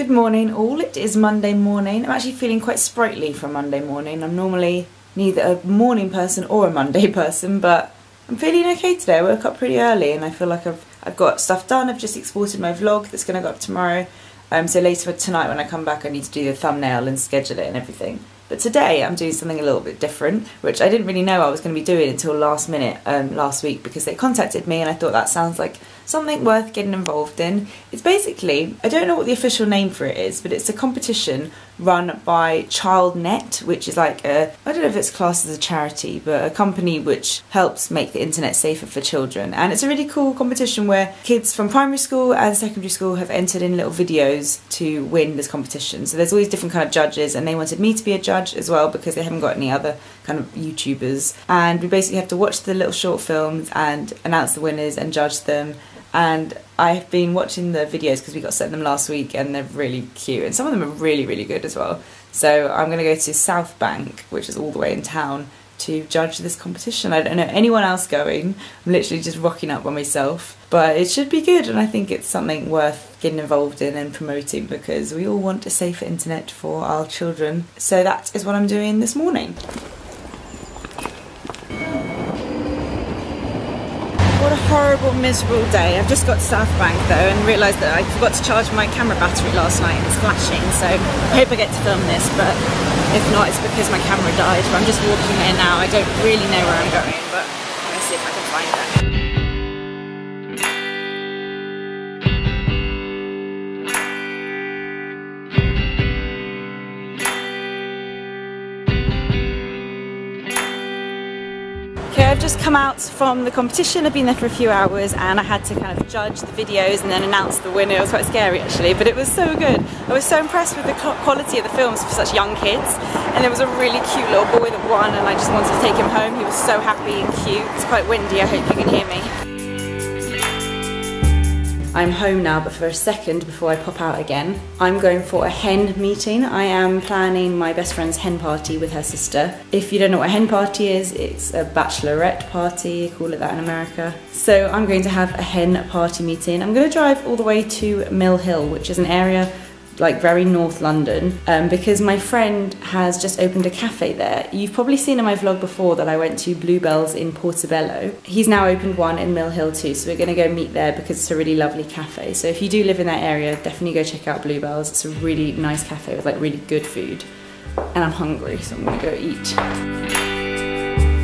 Good morning all, it is Monday morning. I'm actually feeling quite sprightly for Monday morning. I'm normally neither a morning person or a Monday person, but I'm feeling okay today. I woke up pretty early and I feel like I've got stuff done. I've just exported my vlog that's going to go up tomorrow. So later tonight when I come back I need to do the thumbnail and schedule it and everything. But today I'm doing something a little bit different, which I didn't really know I was going to be doing until last minute last week, because they contacted me and I thought that sounds like something worth getting involved in. It's basically, I don't know what the official name for it is, but it's a competition run by ChildNet, which is like a, I don't know if it's classed as a charity, but a company which helps make the internet safer for children. And it's a really cool competition where kids from primary school and secondary school have entered in little videos to win this competition. So there's always different kind of judges, and they wanted me to be a judge as well because they haven't got any other kind of YouTubers. And we basically have to watch the little short films and announce the winners and judge them. And I've been watching the videos because we got sent them last week and they're really cute, and some of them are really, really good as well. So I'm going to go to South Bank, which is all the way in town, to judge this competition. I don't know anyone else going. I'm literally just rocking up by myself, but it should be good, and I think it's something worth getting involved in and promoting because we all want a safer internet for our children. So that is what I'm doing this morning. What a horrible, miserable day. I've just got to South Bank though and realised that I forgot to charge my camera battery last night and it's flashing, so I hope I get to film this, but if not it's because my camera died. But I'm just walking here now. I don't really know where I'm going, but I'm going to see if I can find it. I've just come out from the competition. I've been there for a few hours and I had to kind of judge the videos and then announce the winner. It was quite scary actually, but it was so good. I was so impressed with the quality of the films for such young kids, and there was a really cute little boy that won and I just wanted to take him home. He was so happy and cute. It's quite windy, I hope you can hear me. I'm home now, but for a second before I pop out again, I'm going for a hen meeting. I am planning my best friend's hen party with her sister. If you don't know what a hen party is, it's a bachelorette party, call it that in America. So I'm going to have a hen party meeting. I'm going to drive all the way to Mill Hill, which is an area like very North London, because my friend has just opened a cafe there. You've probably seen in my vlog before that I went to Bluebells in Portobello. He's now opened one in Mill Hill too, so we're gonna go meet there because it's a really lovely cafe. So if you do live in that area, definitely go check out Bluebells. It's a really nice cafe with like really good food. And I'm hungry, so I'm gonna go eat.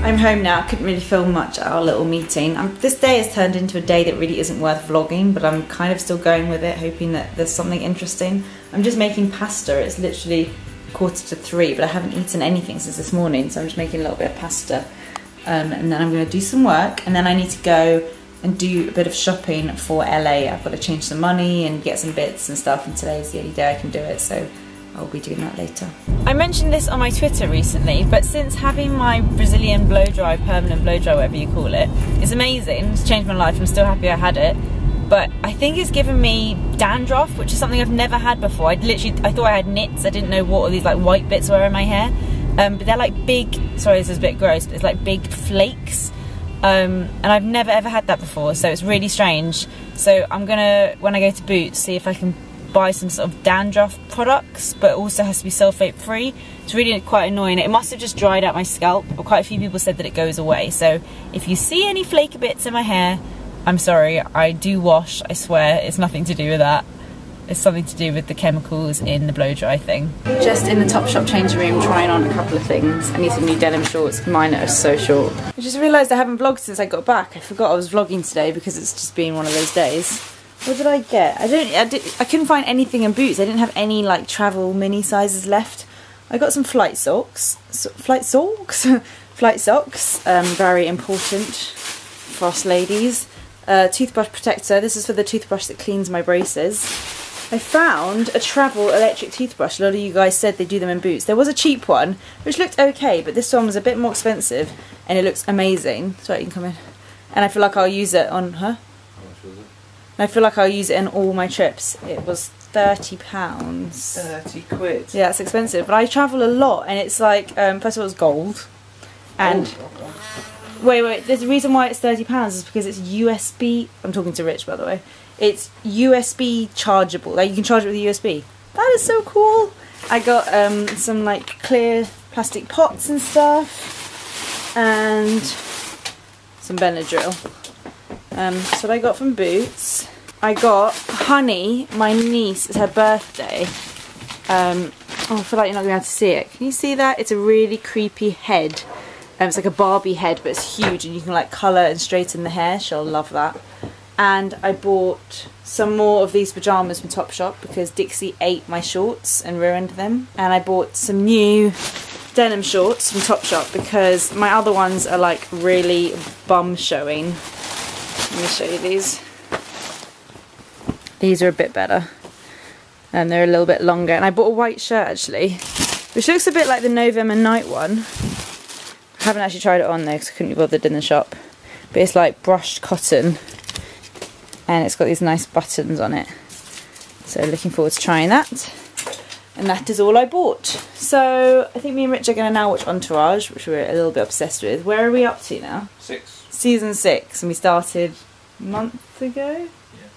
I'm home now. I couldn't really film much at our little meeting. This day has turned into a day that really isn't worth vlogging, but I'm kind of still going with it, hoping that there's something interesting. I'm just making pasta. It's literally 2:45, but I haven't eaten anything since this morning, so I'm just making a little bit of pasta. And then I'm going to do some work, and then I need to go and do a bit of shopping for LA. I've got to change some money and get some bits and stuff, and today's the only day I can do it, so I'll be doing that later. I mentioned this on my Twitter recently, but since having my Brazilian blow-dry, permanent blow-dry, whatever you call it, it's amazing, it's changed my life, I'm still happy I had it, but I think it's given me dandruff, which is something I've never had before. I thought I had nits, I didn't know what all these like white bits were in my hair, but they're like big, sorry this is a bit gross, but it's like big flakes, and I've never ever had that before, so it's really strange. So I'm gonna, when I go to Boots, see if I can buy some sort of dandruff products, but also has to be sulfate free. It's really quite annoying. It must have just dried out my scalp, but quite a few people said that it goes away. So if you see any flaky bits in my hair, I'm sorry, I do wash, I swear. It's nothing to do with that. It's something to do with the chemicals in the blow dry thing. Just in the Topshop change room, trying on a couple of things. I need some new denim shorts, mine are so short. I just realised I haven't vlogged since I got back. I forgot I was vlogging today because it's just been one of those days. What did I get? I couldn't find anything in Boots. I didn't have any like travel mini sizes left. I got some flight socks. Flight socks. Very important for us ladies. Toothbrush protector. This is for the toothbrush that cleans my braces. I found a travel electric toothbrush. A lot of you guys said they do them in Boots. There was a cheap one, which looked okay, but this one was a bit more expensive, and it looks amazing. Sorry, you can come in. And I feel like I'll use it on her. I feel like I'll use it in all my trips. It was £30. 30 quid. Yeah, it's expensive, but I travel a lot, and it's like, first of all, it's gold. And wait, there's a reason why it's £30 is because it's USB. I'm talking to Rich, by the way. It's USB chargeable. Like you can charge it with a USB. was so cool. I got some like clear plastic pots and stuff, and some Benadryl. That's what I got from Boots. I got Honey, my niece, it's her birthday. Oh, I feel like you're not going to be able to see it. Can you see that? It's a really creepy head. It's like a Barbie head, but it's huge, and you can like colour and straighten the hair. She'll love that. And I bought some more of these pyjamas from Topshop because Dixie ate my shorts and ruined them. And I bought some new denim shorts from Topshop because my other ones are like really bum showing. Let me show you these. These are a bit better. And they're a little bit longer. And I bought a white shirt actually, which looks a bit like the November Night one. I haven't actually tried it on though because I couldn't be bothered in the shop. But it's like brushed cotton. And it's got these nice buttons on it. So looking forward to trying that. And that is all I bought. So I think me and Rich are going to now watch Entourage, which we're a little bit obsessed with. Where are we up to now? 6. Season 6. And we started a month ago? Yeah.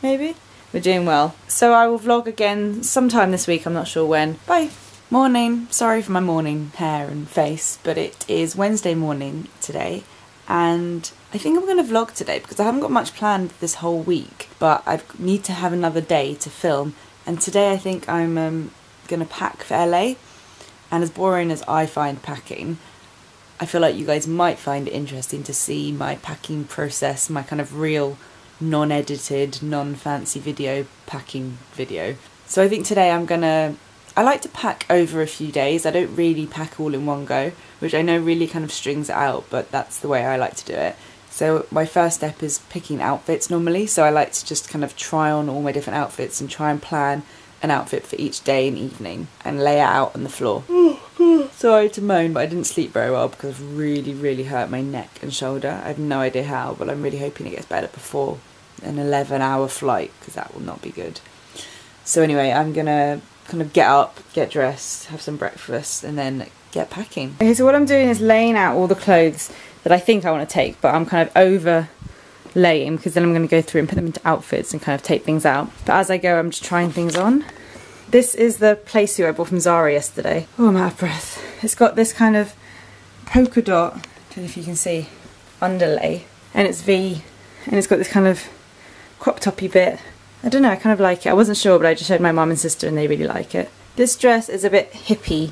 Maybe? We're doing well. So I will vlog again sometime this week. I'm not sure when. Bye. Morning. Sorry for my morning hair and face. But it is Wednesday morning today. And I think I'm going to vlog today because I haven't got much planned this whole week, but I need to have another day to film. And today I think I'm going to pack for LA, and as boring as I find packing, I feel like you guys might find it interesting to see my packing process, my kind of real non-edited, non-fancy video packing video. So I think today I'm going to... I like to pack over a few days. I don't really pack all in one go, which I know really kind of strings it out, but that's the way I like to do it. So my first step is picking outfits normally, so I like to just kind of try on all my different outfits and try and plan an outfit for each day and evening and lay it out on the floor. Sorry to moan, but I didn't sleep very well because I've really hurt my neck and shoulder. I have no idea how, but I'm really hoping it gets better before an 11-hour flight because that will not be good. So anyway, I'm gonna kind of get up, get dressed, have some breakfast, and then get packing. Okay, so what I'm doing is laying out all the clothes that I think I want to take, but I'm kind of overlaying because then I'm going to go through and put them into outfits and kind of take things out. But as I go, I'm just trying things on. This is the playsuit I bought from Zara yesterday. Oh, I'm out of breath. It's got this kind of polka dot, I don't know if you can see, underlay, and it's V, and it's got this kind of crop toppy bit. I don't know, I kind of like it. I wasn't sure, but I just showed my mum and sister and they really like it. This dress is a bit hippie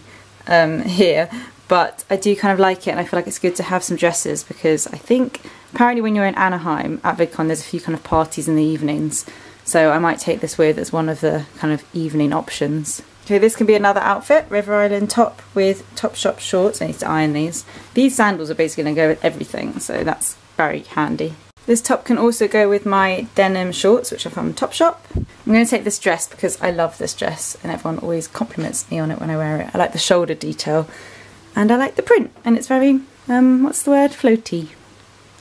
here, but I do kind of like it, and I feel like it's good to have some dresses because I think apparently when you're in Anaheim at VidCon there's a few kind of parties in the evenings, so I might take this with as one of the kind of evening options. Okay, this can be another outfit, River Island top with Topshop shorts. I need to iron these. These sandals are basically going to go with everything, so that's very handy. This top can also go with my denim shorts, which are from Topshop. I'm going to take this dress because I love this dress and everyone always compliments me on it when I wear it. I like the shoulder detail and I like the print, and it's very, what's the word, floaty.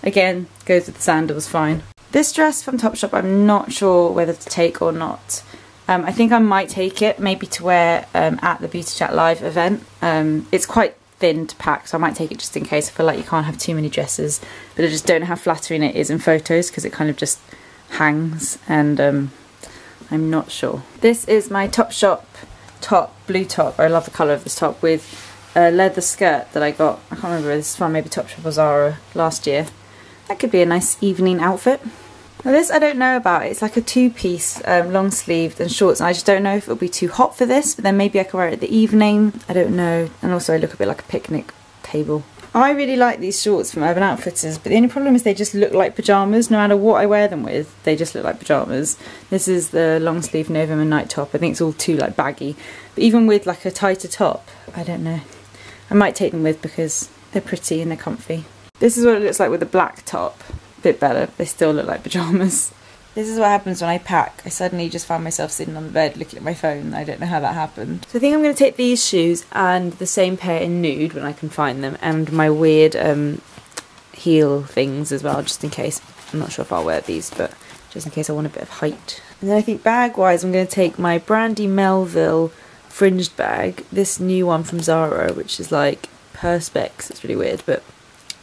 Again, goes with the sandals fine. This dress from Topshop I'm not sure whether to take or not. I think I might take it, maybe to wear at the Beauty Chat Live event. It's quite thin to pack, so I might take it just in case. I feel like you can't have too many dresses, but I just don't know how flattering it is in photos because it kind of just hangs, and I'm not sure. This is my Topshop top, blue top. I love the colour of this top with a leather skirt that I got. I can't remember whether this is from maybe Topshop or Zara last year. That could be a nice evening outfit. Now this I don't know about. It's like a two-piece, long sleeved and shorts, and I just don't know if it'll be too hot for this, but then maybe I can wear it the evening. I don't know. And also I look a bit like a picnic table. I really like these shorts from Urban Outfitters, but the only problem is they just look like pyjamas. No matter what I wear them with, they just look like pyjamas. This is the long sleeve November Night top. I think it's all too like baggy. But even with like a tighter top, I don't know. I might take them with because they're pretty and they're comfy. This is what it looks like with a black top. Bit better, they still look like pyjamas. This is what happens when I pack. I suddenly just found myself sitting on the bed looking at my phone. I don't know how that happened. So I think I'm going to take these shoes and the same pair in nude when I can find them, and my weird heel things as well, just in case. I'm not sure if I'll wear these, but just in case I want a bit of height. And then I think bag wise I'm going to take my Brandy Melville fringed bag, this new one from Zara, which is like perspex. It's really weird, but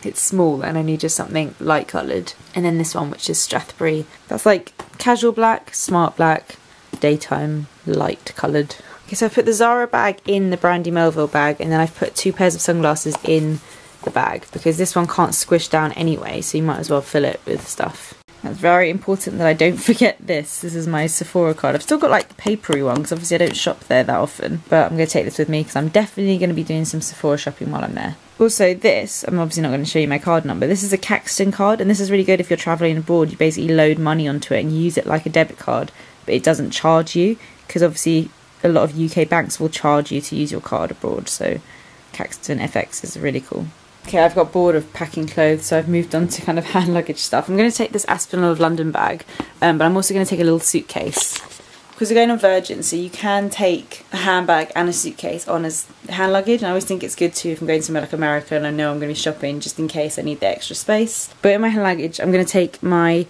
it's small and I need just something light coloured. And then this one, which is Strathberry. That's like casual black, smart black, daytime light coloured. Okay, so I put the Zara bag in the Brandy Melville bag, and then I've put two pairs of sunglasses in the bag because this one can't squish down anyway, so you might as well fill it with stuff. It's very important that I don't forget this. This is my Sephora card. I've still got like the papery one because obviously I don't shop there that often, but I'm going to take this with me because I'm definitely going to be doing some Sephora shopping while I'm there. Also this, I'm obviously not going to show you my card number. This is a Caxton card, and this is really good if you're travelling abroad. You basically load money onto it and you use it like a debit card, but it doesn't charge you because obviously a lot of UK banks will charge you to use your card abroad, so Caxton FX is really cool. Okay, I've got bored of packing clothes, so I've moved on to kind of hand luggage stuff. I'm going to take this Aspinall of London bag, but I'm also going to take a little suitcase. Because we're going on Virgin, so you can take a handbag and a suitcase on as hand luggage. And I always think it's good too if I'm going somewhere like America and I know I'm going to be shopping, just in case I need the extra space. But in my hand luggage, I'm going to take my...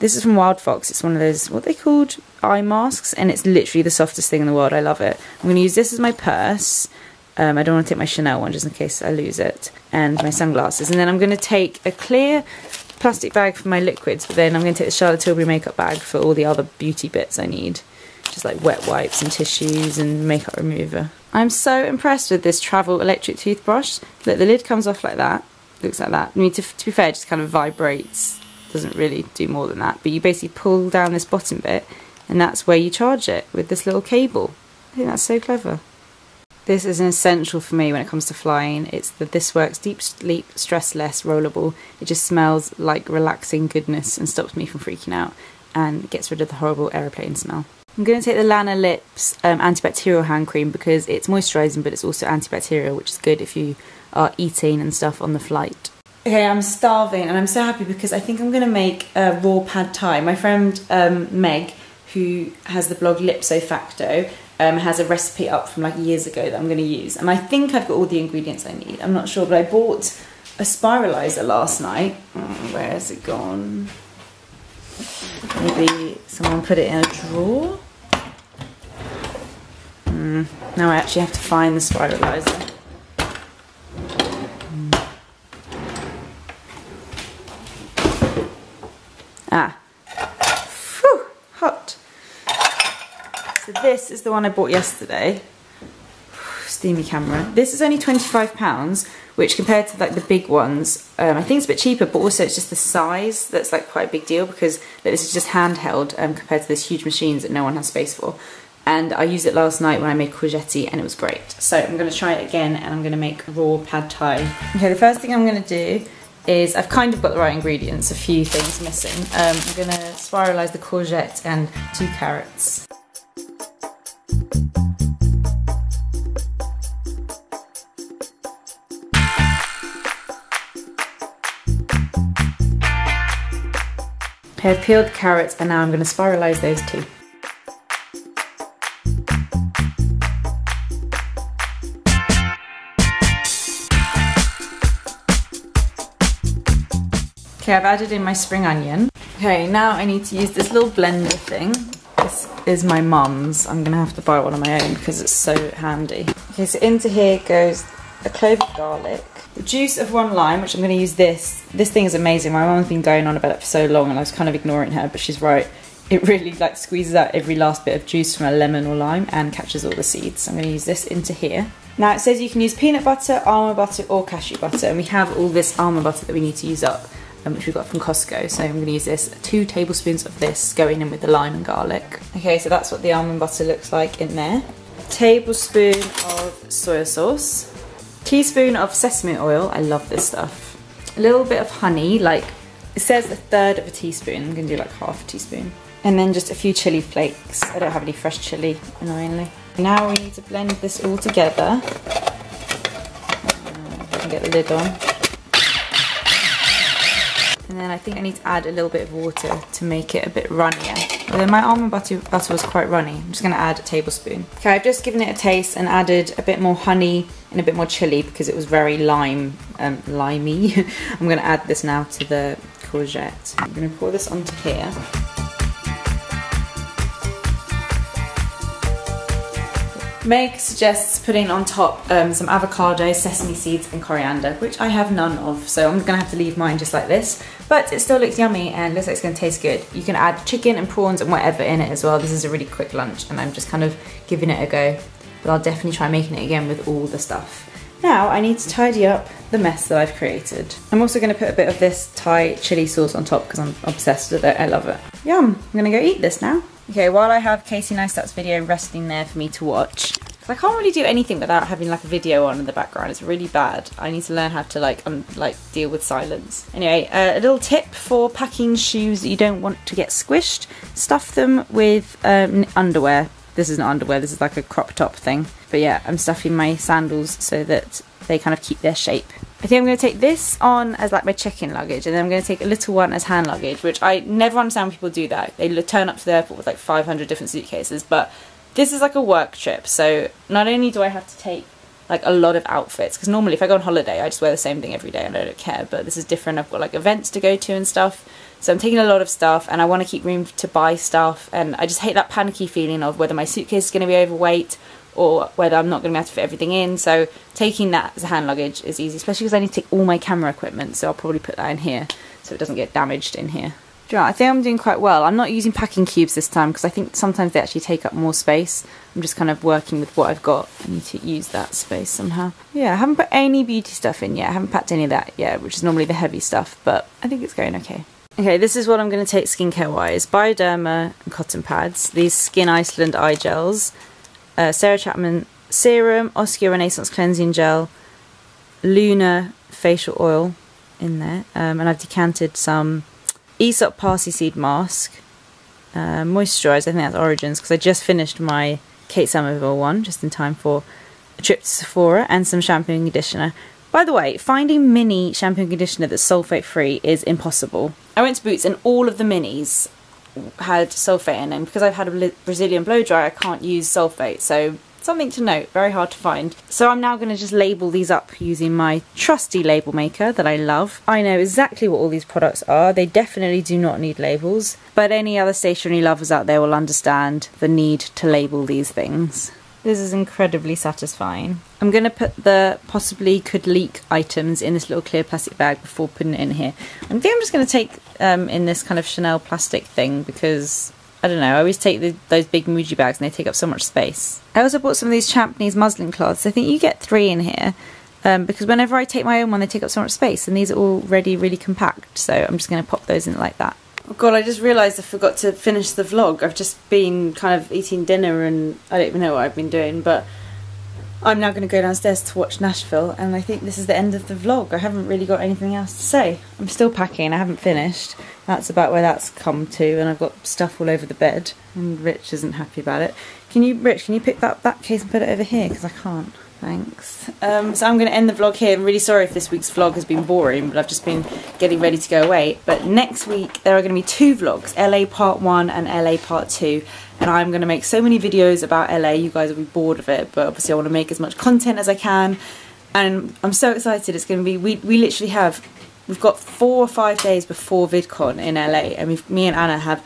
This is from Wild Fox. It's one of those, what are they called? Eye masks. And it's literally the softest thing in the world. I love it. I'm going to use this as my purse. I don't want to take my Chanel one just in case I lose it, and my sunglasses. And then I'm going to take a clear plastic bag for my liquids, but then I'm going to take the Charlotte Tilbury makeup bag for all the other beauty bits I need, just like wet wipes and tissues and makeup remover. I'm so impressed with this travel electric toothbrush. Look, the lid comes off like that, looks like that. I mean, to be fair, it just kind of vibrates, doesn't really do more than that, but you basically pull down this bottom bit and that's where you charge it with this little cable. I think that's so clever. This is an essential for me when it comes to flying. It's the This Works Deep Sleep Stressless Rollable. It just smells like relaxing goodness and stops me from freaking out and gets rid of the horrible aeroplane smell. I'm going to take the Lana Lips antibacterial hand cream because it's moisturising but it's also antibacterial, which is good if you are eating and stuff on the flight. Okay, I'm starving and I'm so happy because I think I'm going to make a raw pad thai. My friend Meg, who has the blog Lipsofacto, has a recipe up from like years ago that I'm going to use, and I think I've got all the ingredients I need. I'm not sure, but I bought a spiralizer last night. Oh, where has it gone? Maybe someone put it in a drawer? Now I actually have to find the spiralizer. Ah. So this is the one I bought yesterday. Steamy camera. This is only £25, which compared to like the big ones, I think it's a bit cheaper, but also it's just the size that's like quite a big deal because this is just handheld compared to these huge machines that no one has space for. And I used it last night when I made courgette and it was great. So I'm going to try it again and I'm going to make raw pad thai. Okay, the first thing I'm going to do is I've kind of got the right ingredients, a few things missing. I'm going to spiralise the courgette and 2 carrots. I've peeled the carrots and now I'm going to spiralise those too. Okay, I've added in my spring onion. Okay, now I need to use this little blender thing. This is my mum's. I'm going to have to buy one on my own because it's so handy. Okay, so into here goes a clove of garlic, the juice of 1 lime, which I'm going to use this. This thing is amazing. My mum's been going on about it for so long and I was kind of ignoring her, but she's right. It really like squeezes out every last bit of juice from a lemon or lime and catches all the seeds. So I'm going to use this into here. Now it says you can use peanut butter, almond butter or cashew butter, and we have all this almond butter that we need to use up, which we got from Costco. So I'm going to use this, 2 tablespoons of this going in with the lime and garlic. Okay, so that's what the almond butter looks like in there. A tablespoon of soy sauce. Teaspoon of sesame oil, I love this stuff. A little bit of honey, like it says 1/3 of a teaspoon, I'm gonna do like 1/2 teaspoon. And then just a few chili flakes. I don't have any fresh chili, annoyingly. Now we need to blend this all together. I can get the lid on. And then I think I need to add a little bit of water to make it a bit runnier. Although my almond butter was quite runny, I'm just going to add a tablespoon. Okay, I've just given it a taste and added a bit more honey and a bit more chili because it was very limey. I'm going to add this now to the courgette. I'm going to pour this onto here. Meg suggests putting on top some avocado, sesame seeds and coriander, which I have none of, so I'm gonna have to leave mine just like this. But it still looks yummy and looks like it's gonna taste good. You can add chicken and prawns and whatever in it as well. This is a really quick lunch and I'm just kind of giving it a go. But I'll definitely try making it again with all the stuff. Now I need to tidy up the mess that I've created. I'm also gonna put a bit of this Thai chili sauce on top because I'm obsessed with it, I love it. Yum, I'm gonna go eat this now. Okay, while I have Casey Neistat's video resting there for me to watch, because I can't really do anything without having like a video on in the background, it's really bad. I need to learn how to like deal with silence. Anyway, a little tip for packing shoes that you don't want to get squished, stuff them with underwear. This isn't underwear, this is like a crop top thing. But yeah, I'm stuffing my sandals so that they kind of keep their shape. I think I'm going to take this on as like my check-in luggage, and then I'm going to take a little one as hand luggage, which I never understand people do that. They turn up to the airport with like 500 different suitcases, but this is like a work trip, so not only do I have to take like a lot of outfits, because normally if I go on holiday I just wear the same thing every day and I don't care, but this is different. I've got like events to go to and stuff, so I'm taking a lot of stuff and I want to keep room to buy stuff, and I just hate that panicky feeling of whether my suitcase is going to be overweight or whether I'm not going to be able to fit everything in, so taking that as a hand luggage is easy, especially because I need to take all my camera equipment, so I'll probably put that in here so it doesn't get damaged in here. Do you know what? I think I'm doing quite well. I'm not using packing cubes this time because I think sometimes they actually take up more space. I'm just kind of working with what I've got. I need to use that space somehow. Yeah, I haven't put any beauty stuff in yet. I haven't packed any of that yet, which is normally the heavy stuff, but I think it's going okay. Okay, this is what I'm going to take skincare-wise. Bioderma and cotton pads, these Skin Iceland eye gels, Sarah Chapman serum, Oskio Renaissance cleansing gel, Luna facial oil in there, and I've decanted some Aesop parsley seed mask, moisturiser, I think that's Origins, because I just finished my Kate Somerville one just in time for a trip to Sephora, and some shampoo and conditioner. By the way, finding mini shampoo and conditioner that's sulfate free is impossible. I went to Boots and all of the minis had sulfate in them. Because I've had a Brazilian blow-dry, I can't use sulfate, so something to note, very hard to find. So I'm now going to just label these up using my trusty label maker that I love. I know exactly what all these products are, they definitely do not need labels, but any other stationery lovers out there will understand the need to label these things. This is incredibly satisfying. I'm going to put the possibly could leak items in this little clear plastic bag before putting it in here. I think I'm just going to take in this kind of Chanel plastic thing because, I don't know, I always take those big Muji bags and they take up so much space. I also bought some of these Champneys muslin cloths. I think you get 3 in here because whenever I take my own one they take up so much space, and these are already really compact, so I'm just going to pop those in like that. Oh god, I just realised I forgot to finish the vlog. I've just been kind of eating dinner and I don't even know what I've been doing, but I'm now going to go downstairs to watch Nashville, and I think this is the end of the vlog. I haven't really got anything else to say. I'm still packing, I haven't finished. That's about where that's come to, and I've got stuff all over the bed and Rich isn't happy about it. Rich, can you pick up that case and put it over here because I can't. Thanks. So I'm going to end the vlog here. I'm really sorry if this week's vlog has been boring, but I've just been getting ready to go away. But next week there are going to be 2 vlogs, LA part 1 and LA part 2. And I'm going to make so many videos about LA, you guys will be bored of it. But obviously I want to make as much content as I can. And I'm so excited. It's going to be, we literally have, we've got 4 or 5 days before VidCon in LA. And me and Anna have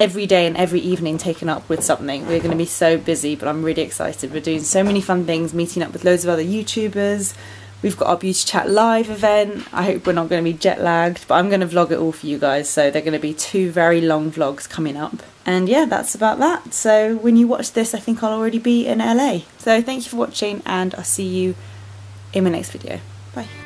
every day and every evening taken up with something. We're going to be so busy, but I'm really excited. We're doing so many fun things, meeting up with loads of other YouTubers. We've got our Beauty Chat Live event. I hope we're not going to be jet lagged, but I'm going to vlog it all for you guys. So they're going to be 2 very long vlogs coming up. And yeah, that's about that. So when you watch this, I think I'll already be in LA. So thank you for watching and I'll see you in my next video. Bye.